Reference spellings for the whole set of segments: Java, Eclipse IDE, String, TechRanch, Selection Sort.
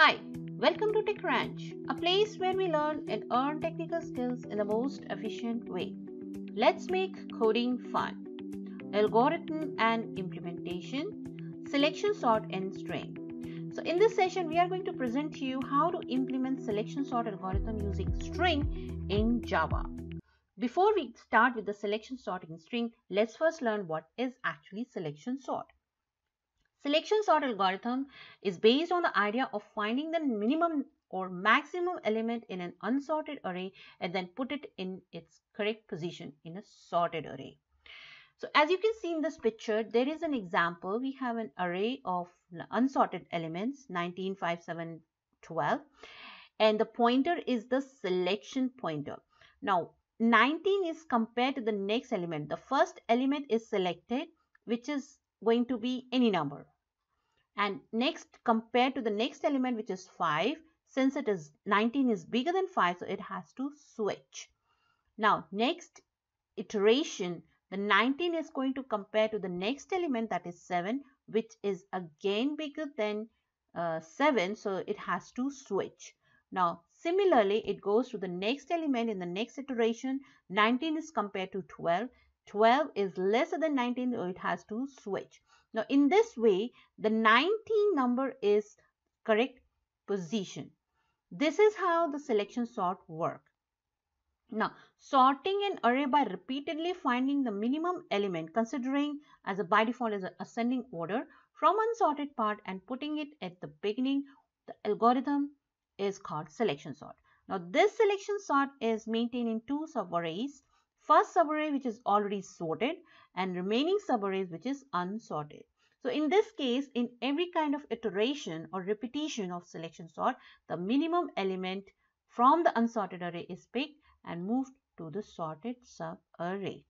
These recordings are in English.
Hi, welcome to TechRanch, a place where we learn and earn technical skills in the most efficient way. Let's make coding fun. Algorithm and implementation, selection sort and string. So in this session, we are going to present to you how to implement selection sort algorithm using string in Java. Before we start with the selection sort in string, let's first learn what is actually selection sort. Selection sort algorithm is based on the idea of finding the minimum or maximum element in an unsorted array and then put it in its correct position in a sorted array. So as you can see in this picture, there is an example. We have an array of unsorted elements, 19, 5, 7, 12, and the pointer is the selection pointer. Now 19 is compared to the next element. The first element is selected, which is going to be any number, and next compared to the next element, which is 5, since it is 19 is bigger than 5, so it has to switch. Now next iteration, the 19 is going to compare to the next element, that is 7, which is again bigger than 7, so it has to switch. Now similarly, it goes to the next element in the next iteration. 19 is compared to 12. 12 is lesser than 19, so it has to switch. Now in this way, the 19 number is correct position. This is how the selection sort works. Now sorting an array by repeatedly finding the minimum element, considering as a by default is an ascending order from unsorted part, and putting it at the beginning, the algorithm is called selection sort. Now this selection sort is maintained in two subarrays. First subarray, which is already sorted, and remaining subarrays, which is unsorted. So in this case, in every kind of iteration or repetition of selection sort, the minimum element from the unsorted array is picked and moved to the sorted subarray.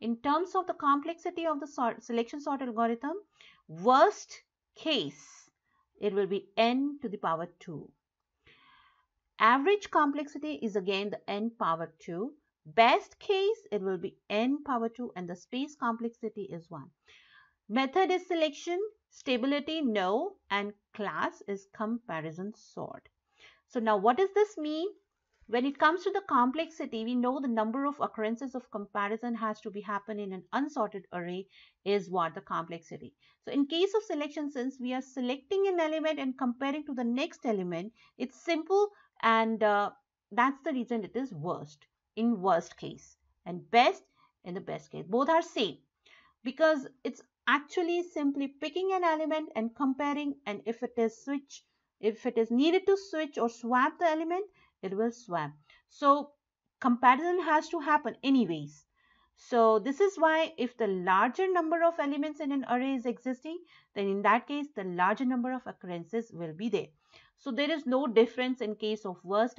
In terms of the complexity of the selection sort algorithm, worst case, it will be n⁴. Average complexity is again the n⁴. Best case, it will be n⁴, and the space complexity is 1. Method is selection, stability no, and class is comparison sort. So now what does this mean? When it comes to the complexity, we know the number of occurrences of comparison has to be happen in an unsorted array is what the complexity. So in case of selection, since we are selecting an element and comparing to the next element, it's simple, and that's the reason it is worst. In worst case, and best in the best case, both are same, because it's actually simply picking an element and comparing, and if it is needed to switch or swap the element, it will swap. So comparison has to happen anyways. So this is why if the larger number of elements in an array is existing, then in that case the larger number of occurrences will be there. So there is no difference in case of worst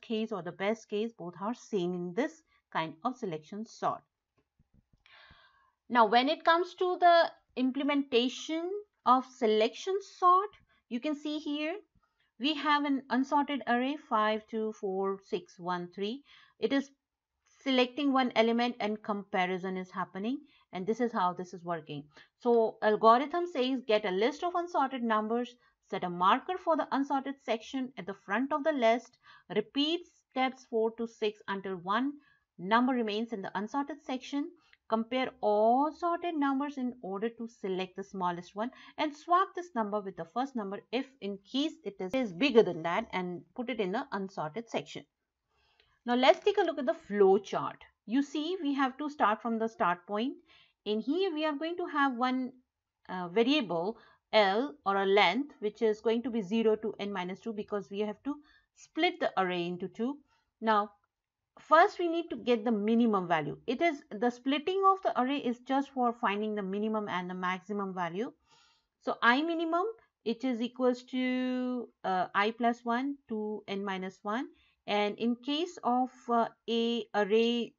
case or the best case. Both are same in this kind of selection sort. Now when it comes to the implementation of selection sort, you can see here we have an unsorted array 5, 2, 4, 6, 1, 3. It is selecting one element and comparison is happening, and this is how this is working. So algorithm says get a list of unsorted numbers, set a marker for the unsorted section at the front of the list, repeat steps 4 to 6 until one number remains in the unsorted section, compare all sorted numbers in order to select the smallest one, and swap this number with the first number if in case it is bigger than that, and put it in the unsorted section. Now let's take a look at the flow chart. You see we have to start from the start point. In here we are going to have one variable L, or a length, which is going to be 0 to n-2, because we have to split the array into 2. Now first we need to get the minimum value. It is the splitting of the array is just for finding the minimum and the maximum value. So I minimum, it is equals to I plus 1 to n-1, and in case of a array,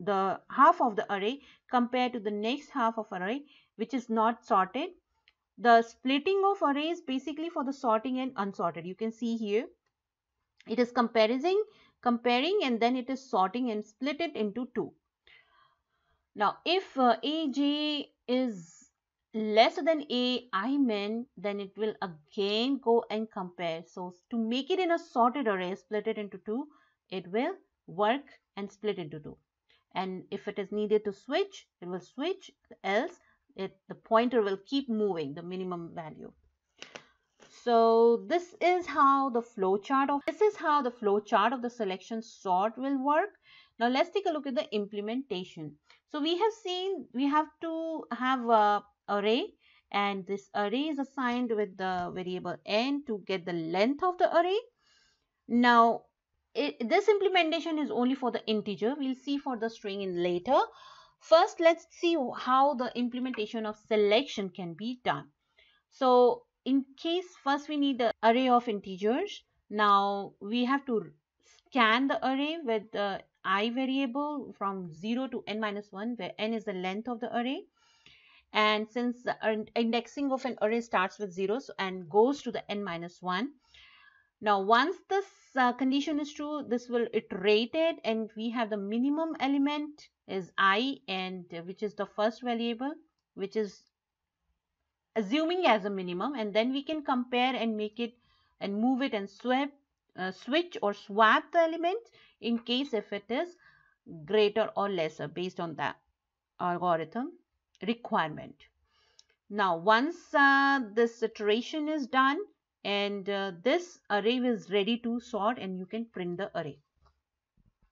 the half of the array compared to the next half of array which is not sorted. The splitting of arrays basically for the sorting and unsorted. You can see here it is comparing, and then it is sorting and split it into 2. Now if aj is less than a I mean, then it will again go and compare. So to make it in a sorted array, split it into two, it will work and split into two. And if it is needed to switch, it will switch, else the pointer will keep moving the minimum value. So this is how the flowchart of the selection sort will work. Now let's take a look at the implementation. So we have seen we have to have a array, and this array is assigned with the variable n to get the length of the array. Now this implementation is only for the integer. We'll see for the string in later. First, let's see how the implementation of selection can be done. So in case first we need the array of integers. Now we have to scan the array with the I variable from 0 to n minus 1, where n is the length of the array. And since the indexing of an array starts with zeros and goes to the n minus 1. Now once this condition is true, this will iterate it, and we have the minimum element is I, and which is the first variable, which is assuming as a minimum, and then we can compare and make it and move it and switch or swap the element in case if it is greater or lesser based on the algorithm requirement. Now once this iteration is done, and this array is ready to sort, and you can print the array.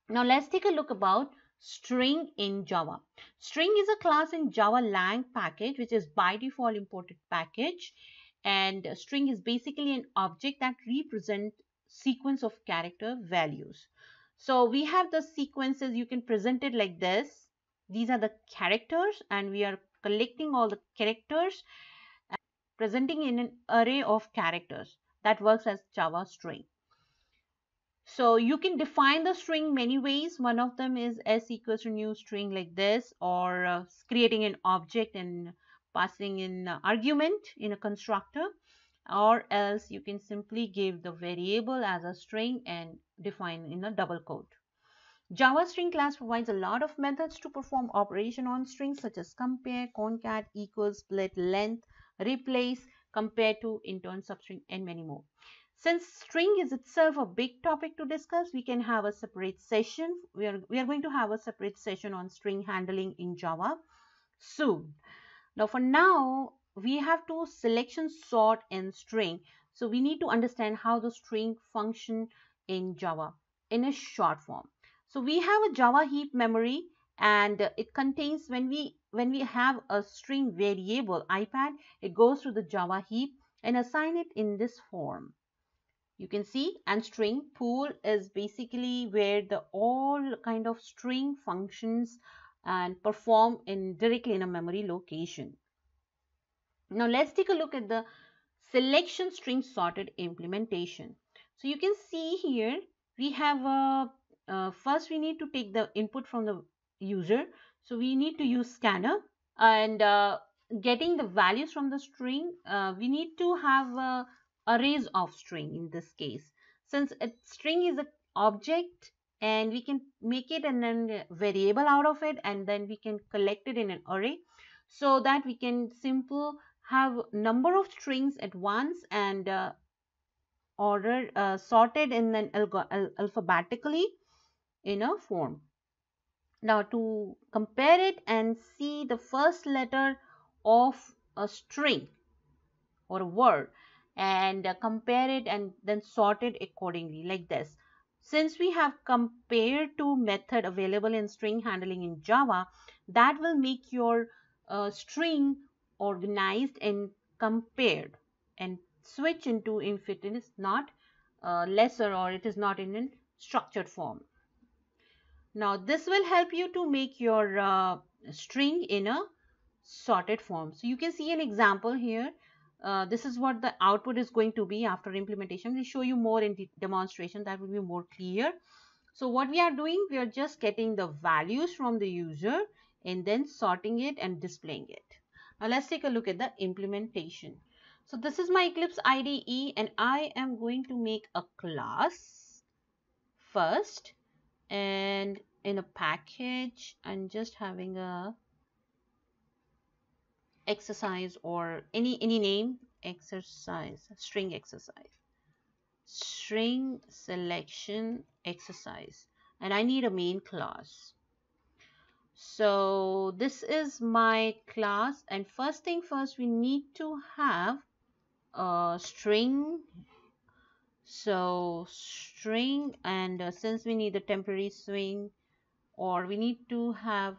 Now let's take a look about string in Java. String is a class in Java Lang package, which is by default imported package, and string is basically an object that represents sequence of character values. So we have the sequences. You can present it like this. These are the characters, and we are collecting all the characters and presenting in an array of characters that works as Java string. So you can define the string many ways. One of them is s equals to new string like this, or creating an object and passing in argument in a constructor, or else you can simply give the variable as a string and define in a double quote. Java string class provides a lot of methods to perform operation on strings, such as compare, concat, equals, split, length, replace, compare to, intern, substring, and many more. Since string is itself a big topic to discuss, we can have a separate session. We are going to have a separate session on string handling in Java soon. Now for now, we have to selection, sort, and string. So we need to understand how the string function in Java in a short form. So we have a Java heap memory, and it contains, when we have a string variable ipad, it goes to the Java heap and assign it in this form. You can see, and string pool is basically where the all kind of string functions and perform in directly in a memory location. Now let's take a look at the selection string sorted implementation. So you can see here we have a first we need to take the input from the user, so we need to use scanner, and getting the values from the string, we need to have arrays of string in this case, since a string is an object, and we can make it and then variable out of it, and then we can collect it in an array, so that we can simple have number of strings at once and ordered sorted and then alphabetically in a form. Now to compare it and see the first letter of a string or a word, and compare it and then sort it accordingly like this. Since we have compare to method available in string handling in Java, that will make your string organized and compared and switch into if it is not lesser or it is not in a structured form. Now this will help you to make your string in a sorted form. So you can see an example here. This is what the output is going to be after implementation. We'll show you more in the demonstration, that will be more clear. So what we are doing, we are just getting the values from the user and then sorting it and displaying it. Now let's take a look at the implementation. So this is my Eclipse IDE, and I am going to make a class first, and in a package I'm just having a exercise or any name, exercise, string exercise, string selection exercise, and I need a main class. So this is my class, and first thing first, we need to have a string. So string, and since we need a temporary string, or we need to have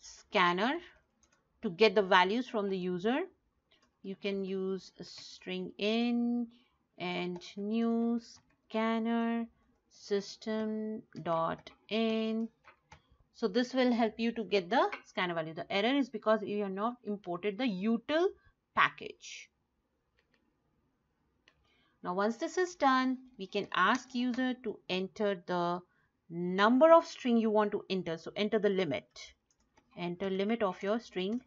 scanner to get the values from the user, you can use a string in and new scanner system.in. So this will help you to get the scanner value. The error is because you have not imported the util package. Now once this is done, we can ask user to enter the number of string you want to enter. So enter the limit. Enter limit of your string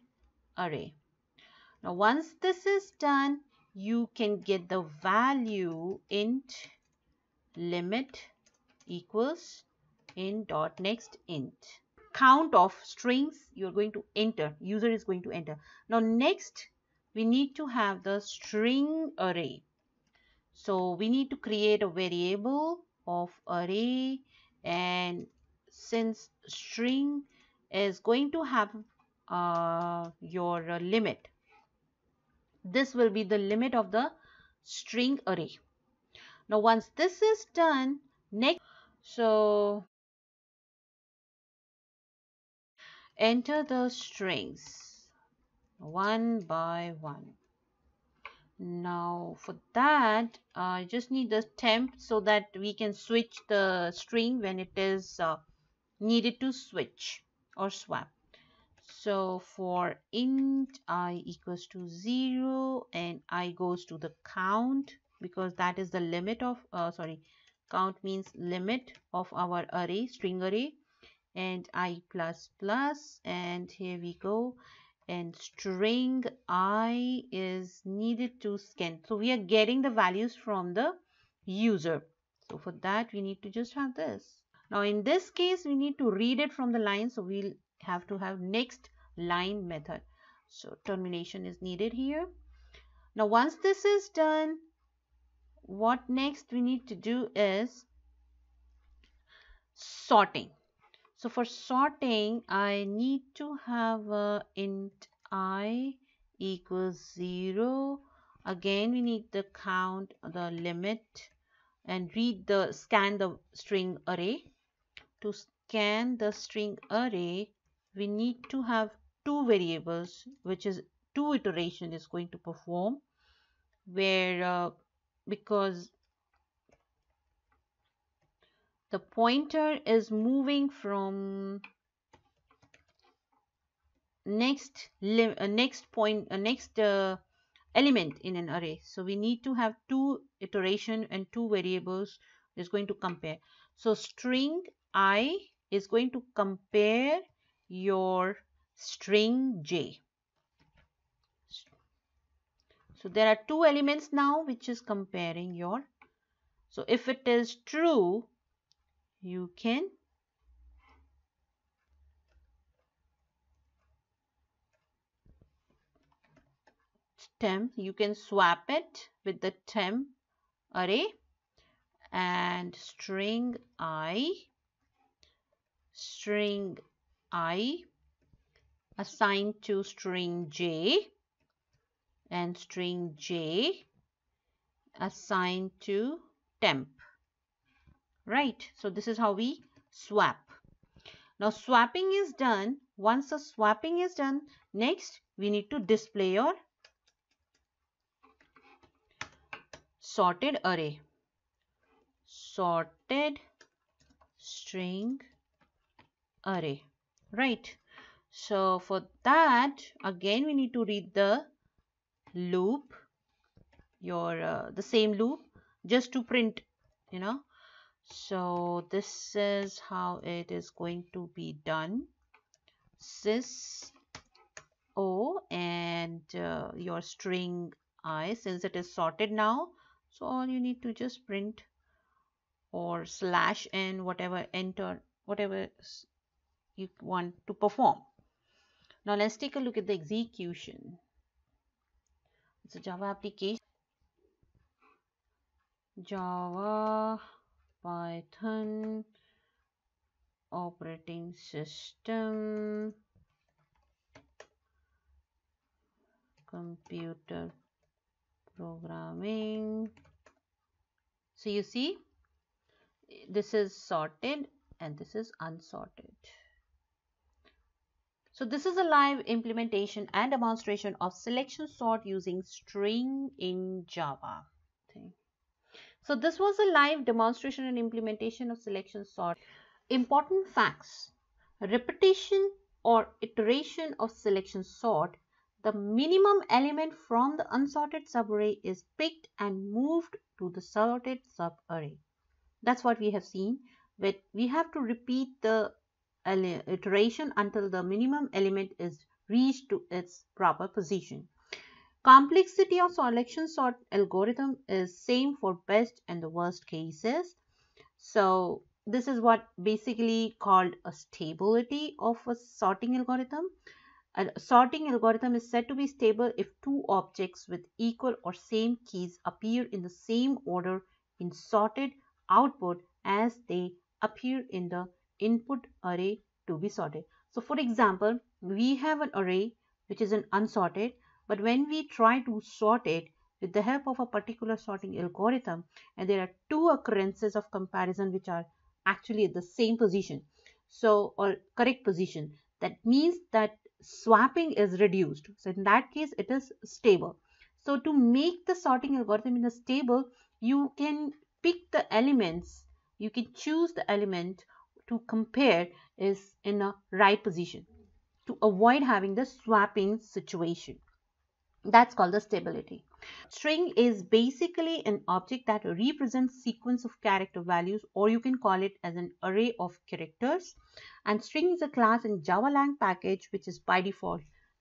array. Now once this is done, you can get the value int limit equals in.nextInt. Count of strings you are going to enter, user is going to enter. Now next we need to have the string array. So we need to create a variable of array, and since string is going to have your limit, this will be the limit of the string array. Now once this is done, next, so enter the strings one by one. Now for that, I just need the temp so that we can switch the string when it is needed to switch or swap. So for int I equals to 0 and I goes to the count, because that is the limit of count means limit of our array, string array, and I plus plus, and here we go, and string I is needed to scan. So we are getting the values from the user. So for that we need to just have this. Now in this case we need to read it from the line, so we'll have to have next line method. So termination is needed here. Now once this is done, what next we need to do is sorting. So for sorting, I need to have int I equals 0. Again, we need the count, the limit, and read the scan the string array. To scan the string array, we need to have two variables, which is two iteration is going to perform, where because the pointer is moving from next element in an array. So we need to have two iteration and two variables is going to compare. So string I is going to compare your string j. So there are two elements now which is comparing your. So if it is true, you can temp, you can swap it with the temp array, and string I assigned to string j, and string j assigned to temp, right? So this is how we swap. Now swapping is done. Once the swapping is done, next we need to display your sorted array, sorted string array, right? So for that, again we need to read the loop, your the same loop, just to print, you know. So this is how it is going to be done. Sys o, and your string I, since it is sorted now, so all you need to just print or slash n, whatever, enter whatever you want to perform. Now let's take a look at the execution. It's a Java application. Java, Python, operating system, computer programming. So you see, this is sorted and this is unsorted. So this is a live implementation and demonstration of selection sort using string in Java. Okay. So this was a live demonstration and implementation of selection sort. Important facts: repetition or iteration of selection sort, the minimum element from the unsorted subarray is picked and moved to the sorted subarray. That's what we have seen, but we have to repeat the iteration until the minimum element is reached to its proper position. Complexity of selection sort algorithm is same for best and the worst cases. So this is what basically called a stability of a sorting algorithm. A sorting algorithm is said to be stable if two objects with equal or same keys appear in the same order in sorted output as they appear in the input array to be sorted. So for example, we have an array which is an unsorted, but when we try to sort it with the help of a particular sorting algorithm, and there are two occurrences of comparison which are actually at the same position, so or correct position, that means that swapping is reduced. So in that case it is stable. So to make the sorting algorithm in a stable, you can pick the elements, you can choose the element to compare is in a right position to avoid having the swapping situation. That's called the stability. String is basically an object that represents sequence of character values, or you can call it as an array of characters. And string is a class in Java lang package which is by default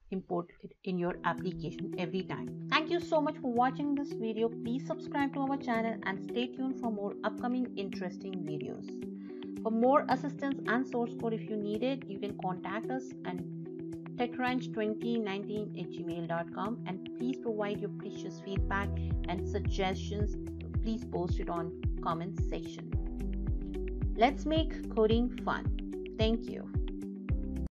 imported in your application every time. Thank you so much for watching this video. Please subscribe to our channel and stay tuned for more upcoming interesting videos. For more assistance and source code if you need it, you can contact us at techranch2019@gmail.com, and please provide your precious feedback and suggestions. Please post it on comments section. Let's make coding fun. Thank you.